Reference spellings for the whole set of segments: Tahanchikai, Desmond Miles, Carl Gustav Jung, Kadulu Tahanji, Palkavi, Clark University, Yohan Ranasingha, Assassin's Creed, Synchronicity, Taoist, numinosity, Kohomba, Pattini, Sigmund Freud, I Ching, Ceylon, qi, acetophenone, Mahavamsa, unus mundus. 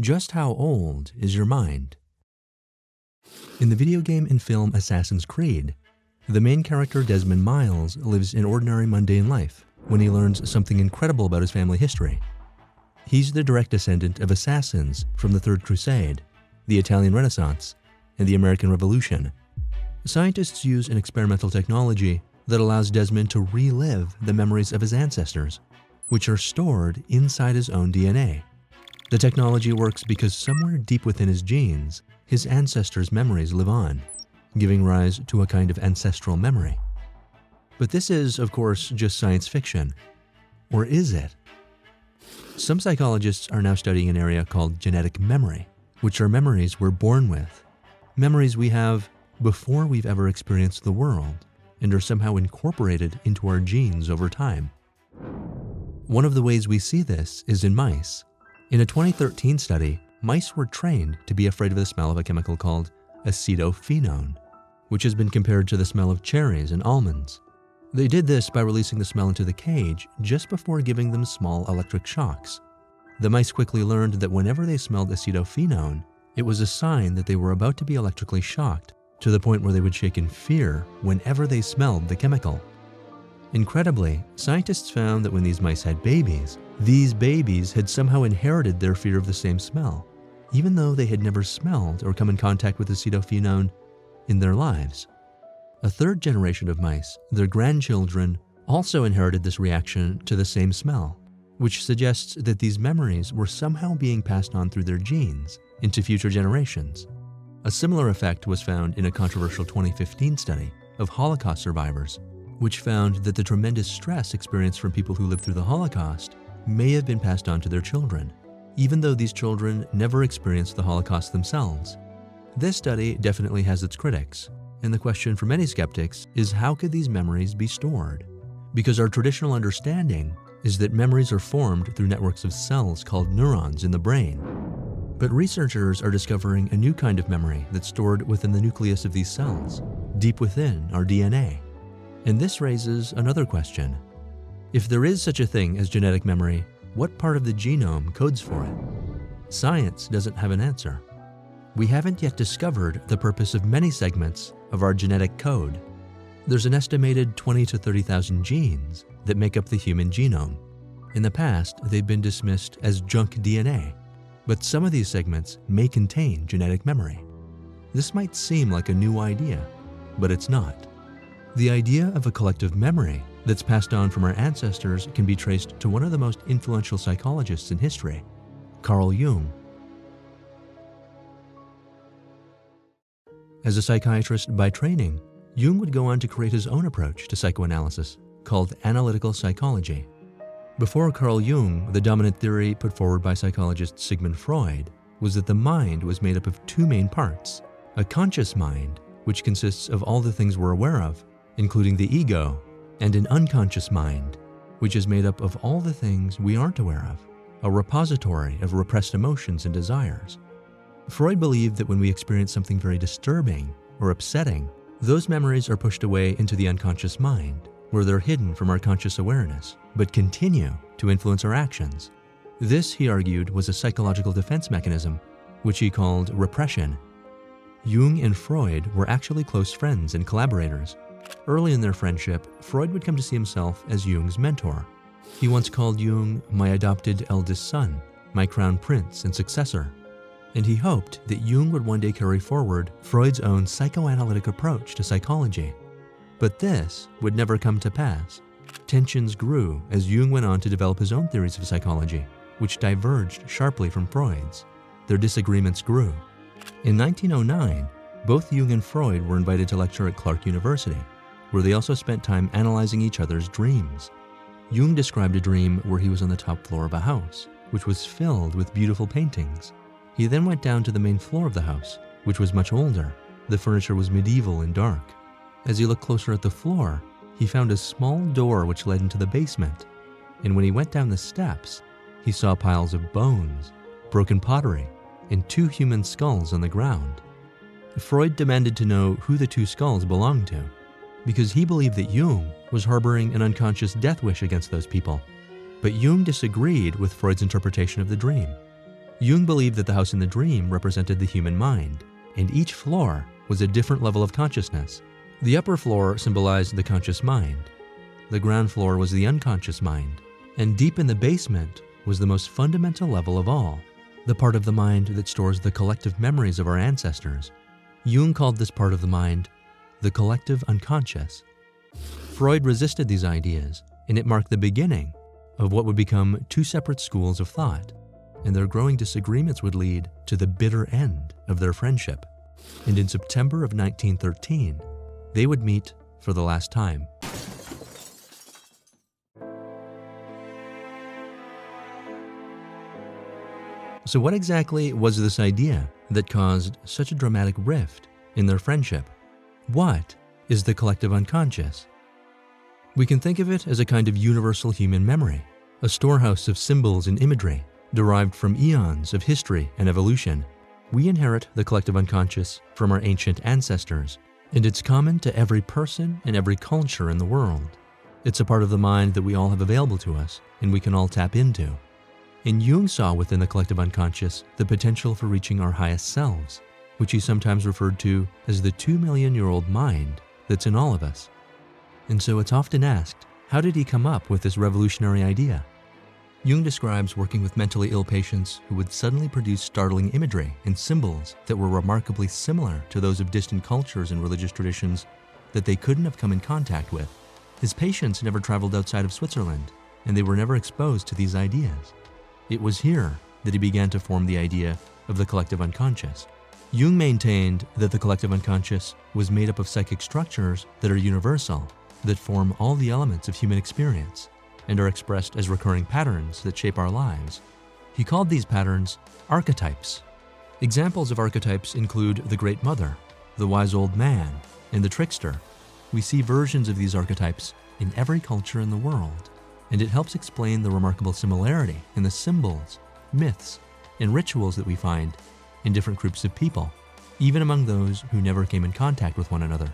Just how old is your mind? In the video game and film Assassin's Creed, the main character Desmond Miles lives an ordinary mundane life when he learns something incredible about his family history. He's the direct descendant of assassins from the Third Crusade, the Italian Renaissance, and the American Revolution. Scientists use an experimental technology that allows Desmond to relive the memories of his ancestors, which are stored inside his own DNA. The technology works because somewhere deep within his genes, his ancestors' memories live on, giving rise to a kind of ancestral memory. But this is, of course, just science fiction. Or is it? Some psychologists are now studying an area called genetic memory, which are memories we're born with, memories we have before we've ever experienced the world, and are somehow incorporated into our genes over time. One of the ways we see this is in mice. In a 2013 study, mice were trained to be afraid of the smell of a chemical called acetophenone, which has been compared to the smell of cherries and almonds. They did this by releasing the smell into the cage just before giving them small electric shocks. The mice quickly learned that whenever they smelled acetophenone, it was a sign that they were about to be electrically shocked, to the point where they would shake in fear whenever they smelled the chemical. Incredibly, scientists found that when these mice had babies, these babies had somehow inherited their fear of the same smell, even though they had never smelled or come in contact with acetophenone in their lives. A third generation of mice, their grandchildren, also inherited this reaction to the same smell, which suggests that these memories were somehow being passed on through their genes into future generations. A similar effect was found in a controversial 2015 study of Holocaust survivors, which found that the tremendous stress experienced from people who lived through the Holocaust may have been passed on to their children, even though these children never experienced the Holocaust themselves. This study definitely has its critics, and the question for many skeptics is, how could these memories be stored? Because our traditional understanding is that memories are formed through networks of cells called neurons in the brain. But researchers are discovering a new kind of memory that's stored within the nucleus of these cells, deep within our DNA. And this raises another question. If there is such a thing as genetic memory, what part of the genome codes for it? Science doesn't have an answer. We haven't yet discovered the purpose of many segments of our genetic code. There's an estimated 20,000 to 30,000 genes that make up the human genome. In the past, they've been dismissed as junk DNA. But some of these segments may contain genetic memory. This might seem like a new idea, but it's not. The idea of a collective memory that's passed on from our ancestors can be traced to one of the most influential psychologists in history, Carl Jung. As a psychiatrist by training, Jung would go on to create his own approach to psychoanalysis called analytical psychology. Before Carl Jung, the dominant theory put forward by psychologist Sigmund Freud was that the mind was made up of two main parts: a conscious mind, which consists of all the things we're aware of, including the ego, and an unconscious mind, which is made up of all the things we aren't aware of, a repository of repressed emotions and desires. Freud believed that when we experience something very disturbing or upsetting, those memories are pushed away into the unconscious mind, where they're hidden from our conscious awareness, but continue to influence our actions. This, he argued, was a psychological defense mechanism, which he called repression. Jung and Freud were actually close friends and collaborators. Early in their friendship, Freud would come to see himself as Jung's mentor. He once called Jung, "my adopted eldest son, my crown prince and successor," and he hoped that Jung would one day carry forward Freud's own psychoanalytic approach to psychology. But this would never come to pass. Tensions grew as Jung went on to develop his own theories of psychology, which diverged sharply from Freud's. Their disagreements grew. In 1909, both Jung and Freud were invited to lecture at Clark University, where they also spent time analyzing each other's dreams. Jung described a dream where he was on the top floor of a house, which was filled with beautiful paintings. He then went down to the main floor of the house, which was much older. The furniture was medieval and dark. As he looked closer at the floor, he found a small door which led into the basement, and when he went down the steps, he saw piles of bones, broken pottery, and two human skulls on the ground. Freud demanded to know who the two skulls belonged to, because he believed that Jung was harboring an unconscious death wish against those people. But Jung disagreed with Freud's interpretation of the dream. Jung believed that the house in the dream represented the human mind, and each floor was a different level of consciousness. The upper floor symbolized the conscious mind, the ground floor was the unconscious mind, and deep in the basement was the most fundamental level of all, the part of the mind that stores the collective memories of our ancestors. Jung called this part of the mind the collective unconscious. Freud resisted these ideas, and it marked the beginning of what would become two separate schools of thought, and their growing disagreements would lead to the bitter end of their friendship. And in September of 1913, they would meet for the last time. So what exactly was this idea that caused such a dramatic rift in their friendship? What is the collective unconscious? We can think of it as a kind of universal human memory, a storehouse of symbols and imagery derived from eons of history and evolution. We inherit the collective unconscious from our ancient ancestors, and it's common to every person and every culture in the world. It's a part of the mind that we all have available to us and we can all tap into. And Jung saw within the collective unconscious the potential for reaching our highest selves, which he sometimes referred to as the 2 million-year-old mind that's in all of us. And so it's often asked, how did he come up with this revolutionary idea? Jung describes working with mentally ill patients who would suddenly produce startling imagery and symbols that were remarkably similar to those of distant cultures and religious traditions that they couldn't have come in contact with. His patients never traveled outside of Switzerland, and they were never exposed to these ideas. It was here that he began to form the idea of the collective unconscious. Jung maintained that the collective unconscious was made up of psychic structures that are universal, that form all the elements of human experience, and are expressed as recurring patterns that shape our lives. He called these patterns archetypes. Examples of archetypes include the Great Mother, the Wise Old Man, and the Trickster. We see versions of these archetypes in every culture in the world, and it helps explain the remarkable similarity in the symbols, myths, and rituals that we find in different groups of people, even among those who never came in contact with one another.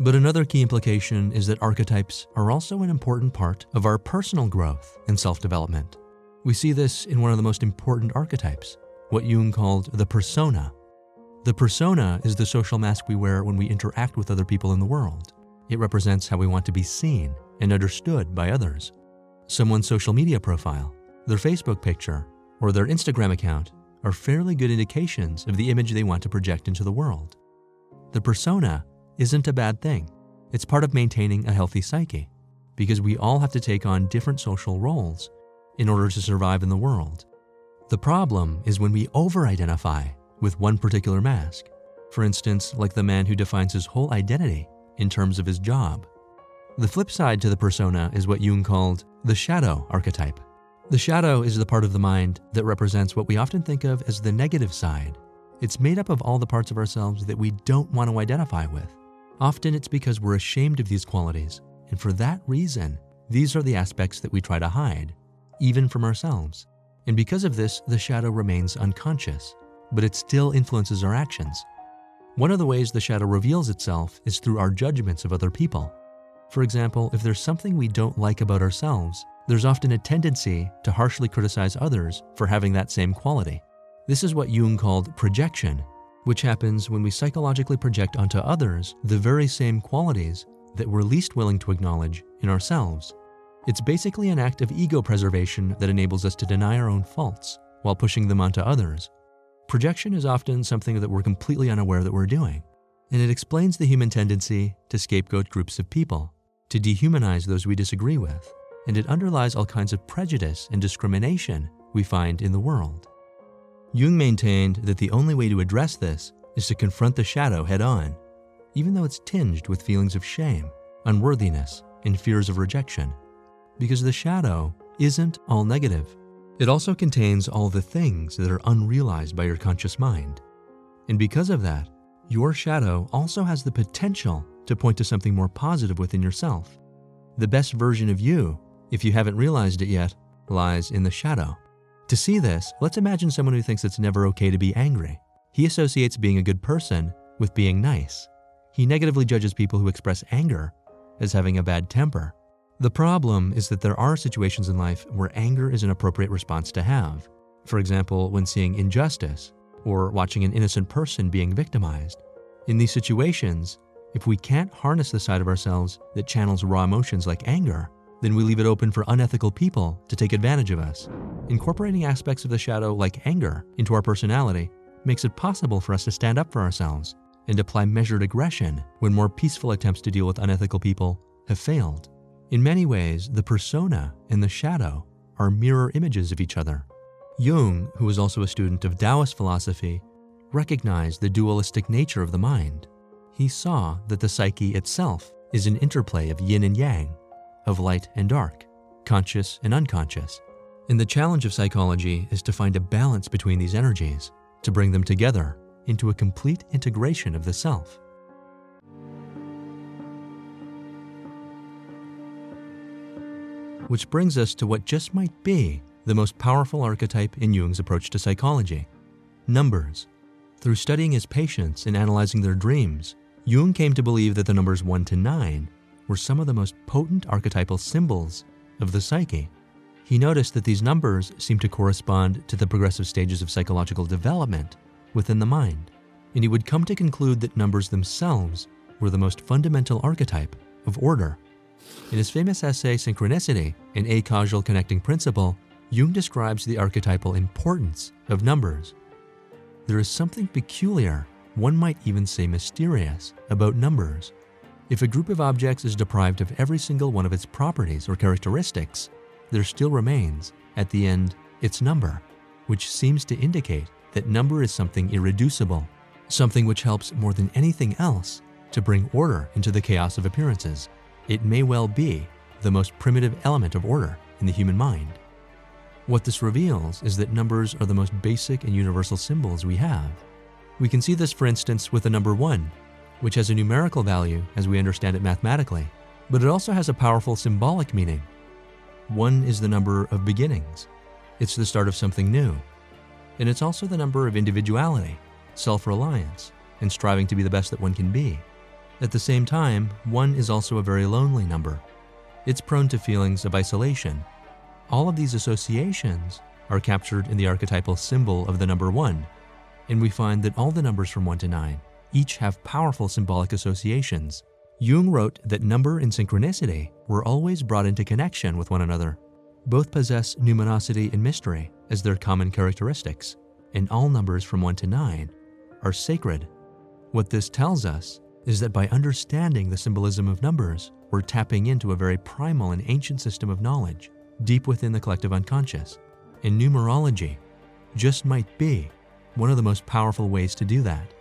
But another key implication is that archetypes are also an important part of our personal growth and self-development. We see this in one of the most important archetypes, what Jung called the persona. The persona is the social mask we wear when we interact with other people in the world. It represents how we want to be seen and understood by others. Someone's social media profile, their Facebook picture, or their Instagram account are fairly good indications of the image they want to project into the world. The persona isn't a bad thing. It's part of maintaining a healthy psyche, because we all have to take on different social roles in order to survive in the world. The problem is when we over-identify with one particular mask, for instance, like the man who defines his whole identity in terms of his job. The flip side to the persona is what Jung called the shadow archetype. The shadow is the part of the mind that represents what we often think of as the negative side. It's made up of all the parts of ourselves that we don't want to identify with. Often it's because we're ashamed of these qualities, and for that reason, these are the aspects that we try to hide, even from ourselves. And because of this, the shadow remains unconscious, but it still influences our actions. One of the ways the shadow reveals itself is through our judgments of other people. For example, if there's something we don't like about ourselves, there's often a tendency to harshly criticize others for having that same quality. This is what Jung called projection, which happens when we psychologically project onto others the very same qualities that we're least willing to acknowledge in ourselves. It's basically an act of ego preservation that enables us to deny our own faults while pushing them onto others. Projection is often something that we're completely unaware that we're doing, and it explains the human tendency to scapegoat groups of people, to dehumanize those we disagree with, and it underlies all kinds of prejudice and discrimination we find in the world. Jung maintained that the only way to address this is to confront the shadow head-on, even though it's tinged with feelings of shame, unworthiness, and fears of rejection, because the shadow isn't all negative. It also contains all the things that are unrealized by your conscious mind. And because of that, your shadow also has the potential to point to something more positive within yourself. The best version of you, if you haven't realized it yet, lies in the shadow. To see this, let's imagine someone who thinks it's never okay to be angry. He associates being a good person with being nice. He negatively judges people who express anger as having a bad temper. The problem is that there are situations in life where anger is an appropriate response to have, for example, when seeing injustice or watching an innocent person being victimized. In these situations, if we can't harness the side of ourselves that channels raw emotions like anger, then we leave it open for unethical people to take advantage of us. Incorporating aspects of the shadow like anger into our personality makes it possible for us to stand up for ourselves and apply measured aggression when more peaceful attempts to deal with unethical people have failed. In many ways, the persona and the shadow are mirror images of each other. Jung, who was also a student of Taoist philosophy, recognized the dualistic nature of the mind. He saw that the psyche itself is an interplay of yin and yang, of light and dark, conscious and unconscious. And the challenge of psychology is to find a balance between these energies, to bring them together into a complete integration of the self. Which brings us to what just might be the most powerful archetype in Jung's approach to psychology: numbers. Through studying his patients and analyzing their dreams, Jung came to believe that the numbers 1 to 9 were some of the most potent archetypal symbols of the psyche. He noticed that these numbers seemed to correspond to the progressive stages of psychological development within the mind, and he would come to conclude that numbers themselves were the most fundamental archetype of order. In his famous essay, Synchronicity, an acausal connecting principle, Jung describes the archetypal importance of numbers. There is something peculiar, one might even say mysterious, about numbers. If a group of objects is deprived of every single one of its properties or characteristics, there still remains, at the end, its number, which seems to indicate that number is something irreducible, something which helps more than anything else to bring order into the chaos of appearances. It may well be the most primitive element of order in the human mind. What this reveals is that numbers are the most basic and universal symbols we have. We can see this, for instance, with the number 1, which has a numerical value as we understand it mathematically, but it also has a powerful symbolic meaning. 1 is the number of beginnings. It's the start of something new. And it's also the number of individuality, self-reliance, and striving to be the best that one can be. At the same time, 1 is also a very lonely number. It's prone to feelings of isolation. All of these associations are captured in the archetypal symbol of the number 1, and we find that all the numbers from 1 to 9 each have powerful symbolic associations. Jung wrote that number and synchronicity were always brought into connection with one another. Both possess numinosity and mystery as their common characteristics, and all numbers from 1 to 9 are sacred. What this tells us is that by understanding the symbolism of numbers, we're tapping into a very primal and ancient system of knowledge deep within the collective unconscious. And numerology just might be one of the most powerful ways to do that.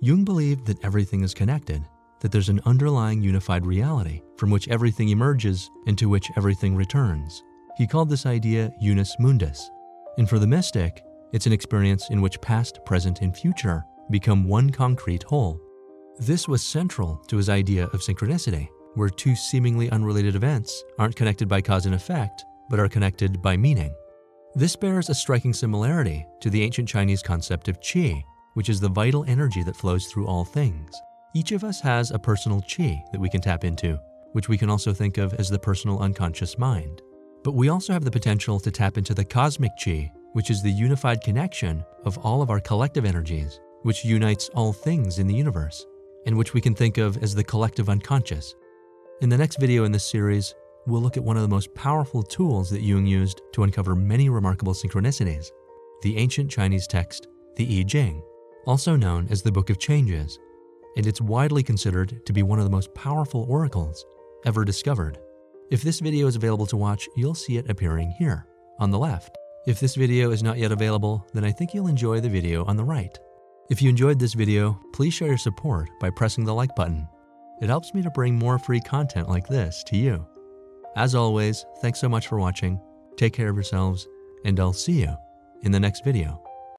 Jung believed that everything is connected, that there's an underlying unified reality from which everything emerges and to which everything returns. He called this idea unus mundus, and for the mystic, it's an experience in which past, present, and future become one concrete whole. This was central to his idea of synchronicity, where two seemingly unrelated events aren't connected by cause and effect, but are connected by meaning. This bears a striking similarity to the ancient Chinese concept of qi, which is the vital energy that flows through all things. Each of us has a personal qi that we can tap into, which we can also think of as the personal unconscious mind. But we also have the potential to tap into the cosmic qi, which is the unified connection of all of our collective energies, which unites all things in the universe, and which we can think of as the collective unconscious. In the next video in this series, we'll look at one of the most powerful tools that Jung used to uncover many remarkable synchronicities: the ancient Chinese text, the I Ching, also known as the Book of Changes, and it's widely considered to be one of the most powerful oracles ever discovered. If this video is available to watch, you'll see it appearing here on the left. If this video is not yet available, then I think you'll enjoy the video on the right. If you enjoyed this video, please show your support by pressing the like button. It helps me to bring more free content like this to you. As always, thanks so much for watching, take care of yourselves, and I'll see you in the next video.